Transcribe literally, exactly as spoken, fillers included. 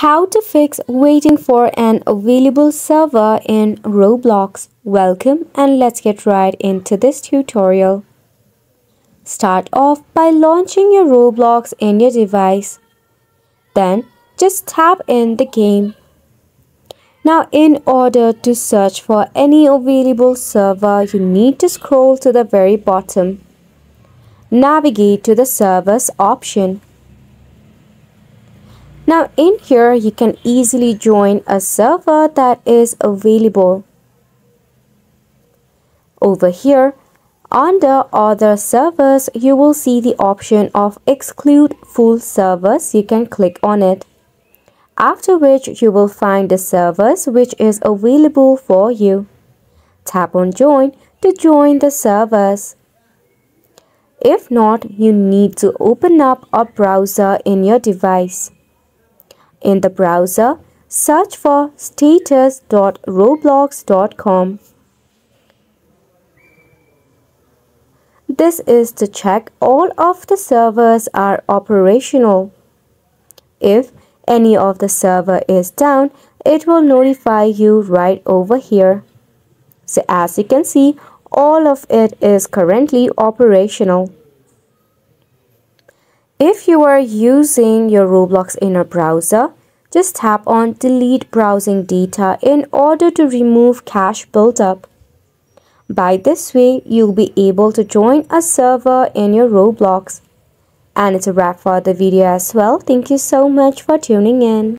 How to fix waiting for an available server in Roblox. Welcome, and let's get right into this tutorial. Start off by launching your Roblox in your device. Then just tap in the game. Now, in order to search for any available server, you need to scroll to the very bottom. Navigate to the servers option. Now in here, you can easily join a server that is available. Over here, under other servers, you will see the option of exclude full servers. You can click on it. After which, you will find the servers which is available for you. Tap on join to join the servers. If not, you need to open up a browser in your device. In the browser, search for status dot roblox dot com. This is to check all of the servers are operational. If any of the server is down, it will notify you right over here. So as you can see, all of it is currently operational. If you are using your Roblox in a browser, just tap on delete browsing data in order to remove cache buildup. By this way, you'll be able to join a server in your Roblox. And it's a wrap for the video as well. Thank you so much for tuning in.